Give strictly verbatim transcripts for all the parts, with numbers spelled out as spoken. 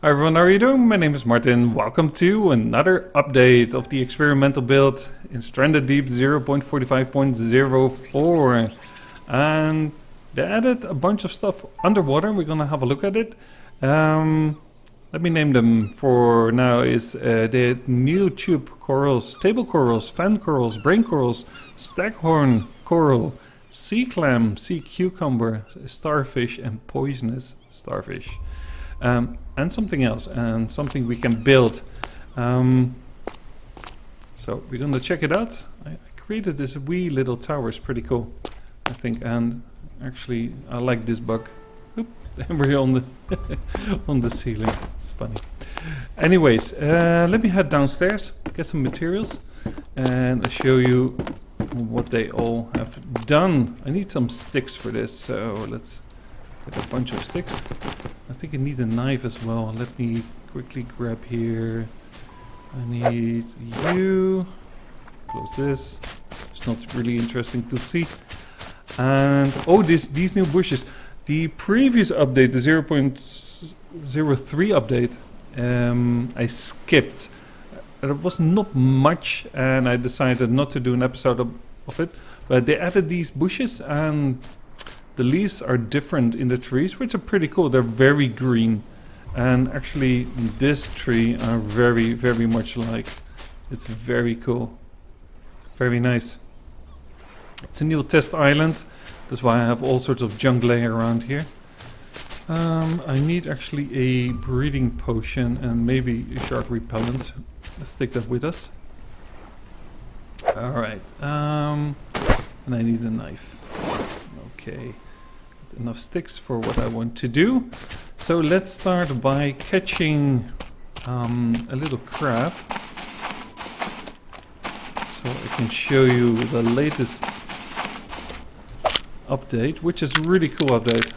Hi everyone, how are you doing? My name is Martin. Welcome to another update of the experimental build in Stranded Deep zero point forty-five point zero four. And they added a bunch of stuff underwater. We're gonna have a look at it. Um, let me name them for now. Is uh, the new tube corals, table corals, fan corals, brain corals, staghorn coral, sea clam, sea cucumber, starfish, and poisonous starfish. Um, and something else, and something we can build. Um, so we're gonna check it out. I, I created this wee little tower. It's pretty cool, I think. And actually, I like this bug. Oop, we're on the on the ceiling. It's funny. Anyways, uh, let me head downstairs, get some materials, and I'll show you what they all have done. I need some sticks for this, so let's. A bunch of sticks. I think I need a knife as well. Let me quickly grab here. I need you. Close this. It's not really interesting to see. And oh, this these new bushes. The previous update, the zero point zero three update, um, I skipped. There was not much, and I decided not to do an episode of, of it. But they added these bushes and. The leaves are different in the trees, which are pretty cool. They're very green. And actually, this tree I very, very much like. It's very cool. Very nice. It's a new test island. That's why I have all sorts of junk laying around here. Um, I need actually a breeding potion and maybe a shark repellent. Let's take that with us. Alright. Um, and I need a knife. Okay. Enough sticks for what I want to do. So let's start by catching um, a little crab. So I can show you the latest update, which is a really cool update.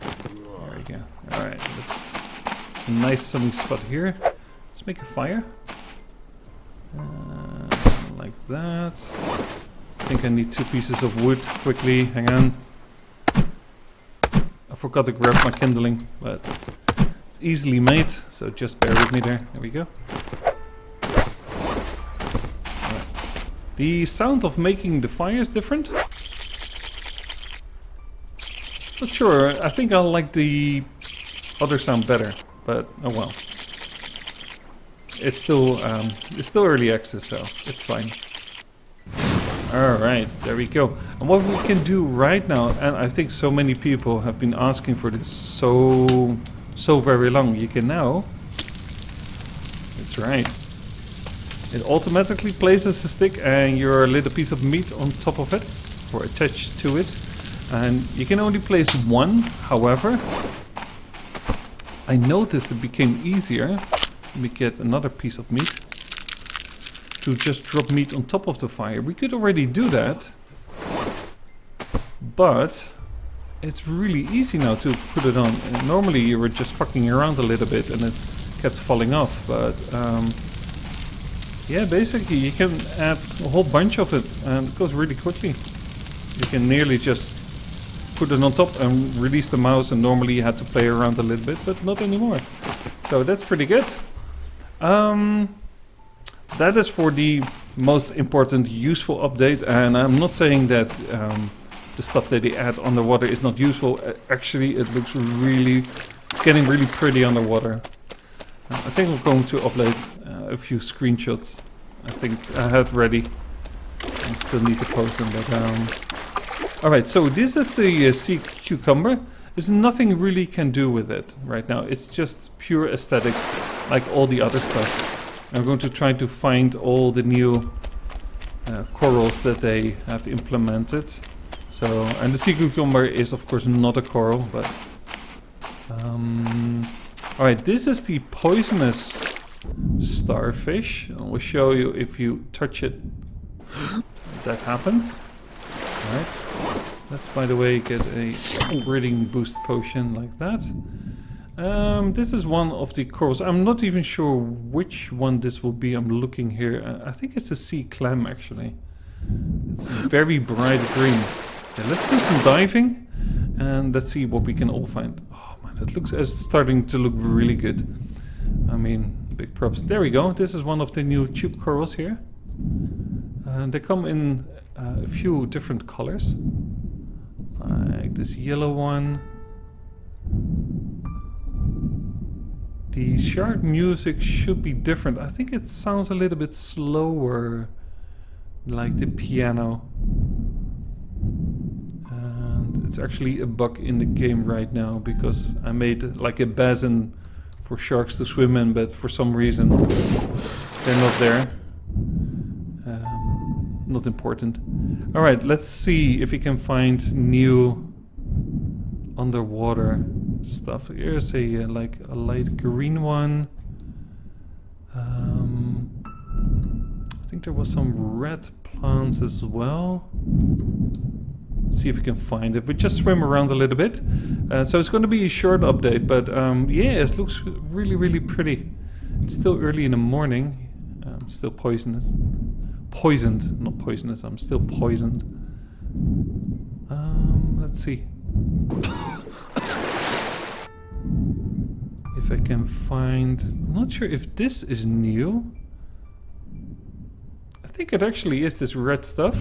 There we go. Alright, that's a nice sunny spot here. Let's make a fire. Uh, like that. I think I need two pieces of wood quickly. Hang on. I forgot to grab my kindling, but it's easily made, so just bear with me there. There we go. Right. The sound of making the fire is different. Not sure. I think I like the other sound better, but oh well. It's still um, it's still early access, so it's fine. Alright, there we go. And what we can do right now, and I think so many people have been asking for this so, so very long. You can now, that's right, it automatically places a stick and your little piece of meat on top of it, or attached to it. And you can only place one, however, I noticed it became easier. Let me get another piece of meat. To just drop meat on top of the fire. We could already do that, but it's really easy now to put it on. And normally you were just fucking around a little bit and it kept falling off, but um, yeah, basically you can add a whole bunch of it and it goes really quickly. You can nearly just put it on top and release the mouse, and normally you had to play around a little bit, but not anymore. So that's pretty good. Um, That is for the most important useful update, and I'm not saying that um, the stuff that they add underwater is not useful. Actually, it looks really, it's getting really pretty underwater. Uh, I think I'm going to upload uh, a few screenshots. I think I had ready. I still need to post them, but um, all right. So this is the uh, sea cucumber. There's nothing really can do with it right now. It's just pure aesthetics, like all the other stuff. I'm going to try to find all the new uh, corals that they have implemented. So, and the sea cucumber is of course not a coral, but um, all right. This is the poisonous starfish. I will show you if you touch it. That happens. All right. Let's, by the way, get a breeding boost potion like that. Um, this is one of the corals. I'm not even sure which one this will be. I'm looking here. Uh, I think it's a sea clam, actually. It's very bright green. Yeah, let's do some diving and let's see what we can all find. Oh my That looks as starting to look really good. I mean, big props. There we go. This is one of the new tube corals here. Uh, they come in uh, a few different colors. Like this yellow one. The shark music should be different. I think it sounds a little bit slower, like the piano. And it's actually a bug in the game right now because I made like a basin for sharks to swim in, but for some reason they're not there. Um, not important. All right, let's see if we can find new underwater stuff. Here's a uh, like a light green one. Um, I think there was some red plants as well. Let's see if we can find it. We just swim around a little bit, uh, so it's going to be a short update. But um, yeah, it looks really, really pretty. It's still early in the morning. I'm still poisonous, poisoned, not poisonous. I'm still poisoned. Um, let's see. If I can find... I'm not sure if this is new. I think it actually is this red stuff.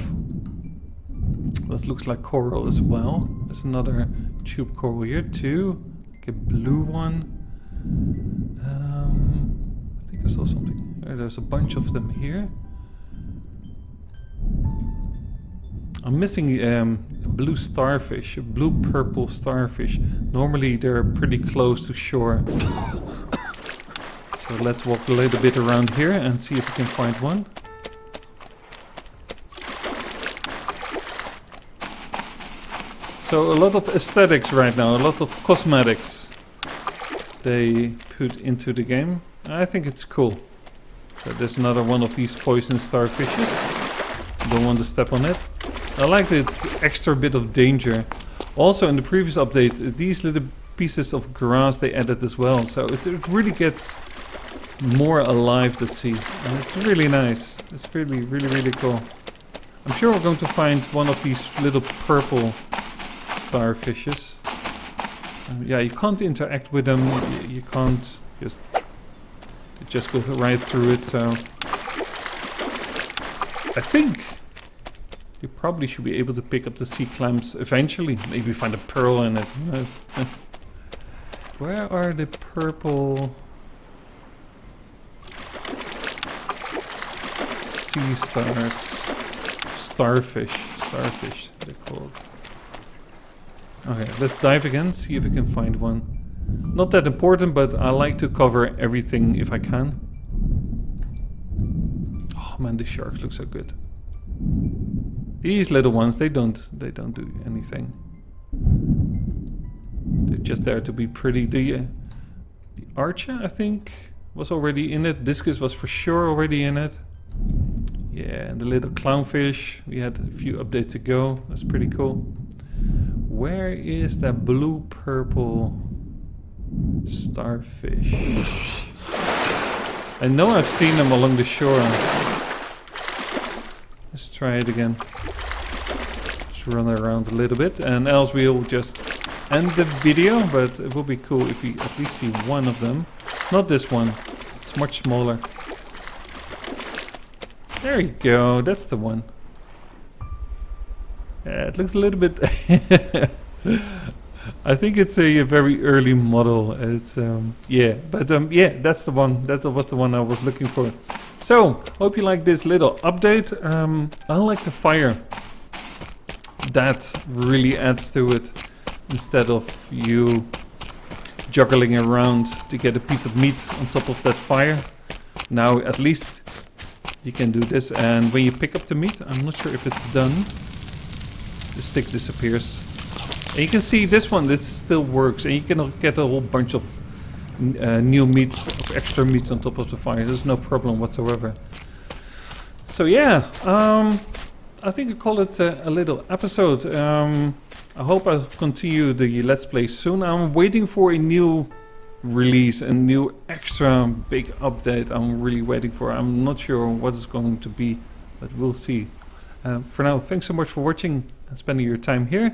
That looks like coral as well. There's another tube coral here too. Like a blue one. Um, I think I saw something. There's a bunch of them here. I'm missing um, blue starfish, blue purple starfish. Normally they're pretty close to shore. So let's walk a little bit around here and see if we can find one. So a lot of aesthetics right now, a lot of cosmetics they put into the game. I think it's cool. So there's another one of these poison starfishes. Don't want to step on it. I like this extra bit of danger. Also in the previous update, these little pieces of grass they added as well. So it's, it really gets more alive to see. And it's really nice. It's really, really, really cool. I'm sure we're going to find one of these little purple starfishes. Um, yeah, you can't interact with them. You, you can't just... They just go right through it, so... I think... You probably should be able to pick up the sea clams eventually. Maybe find a pearl in it. Nice. Where are the purple sea stars? Starfish. Starfish, they're called. Okay, let's dive again. See if we can find one. Not that important, but I like to cover everything if I can. Oh man, the sharks look so good. These little ones, they don't, they don't do anything. They're just there to be pretty. The, uh, the archer, I think, was already in it. Discus was for sure already in it. Yeah, and the little clownfish we had a few updates ago. That's pretty cool. Where is that blue-purple starfish? I know I've seen them along the shore. Let's try it again. Just run around a little bit and else we'll just end the video, but it will be cool if we at least see one of them. It's not this one, it's much smaller. There you go, that's the one. Yeah, it looks a little bit... I think it's a, a very early model. It's um, yeah, but um, yeah, that's the one. That was the one I was looking for. So, hope you like this little update. Um, I like the fire. That really adds to it. Instead of you juggling around to get a piece of meat on top of that fire. Now at least you can do this. And when you pick up the meat, I'm not sure if it's done. The stick disappears. And you can see this one, this still works. And you can get a whole bunch of Uh, new meats, extra meats on top of the fire. There's no problem whatsoever. So yeah, um, I think I call it uh, a little episode. Um, I hope I'll continue the Let's Play soon. I'm waiting for a new release, a new extra big update. I'm really waiting for. I'm not sure what it's going to be, but we'll see. Uh, for now, thanks so much for watching and spending your time here,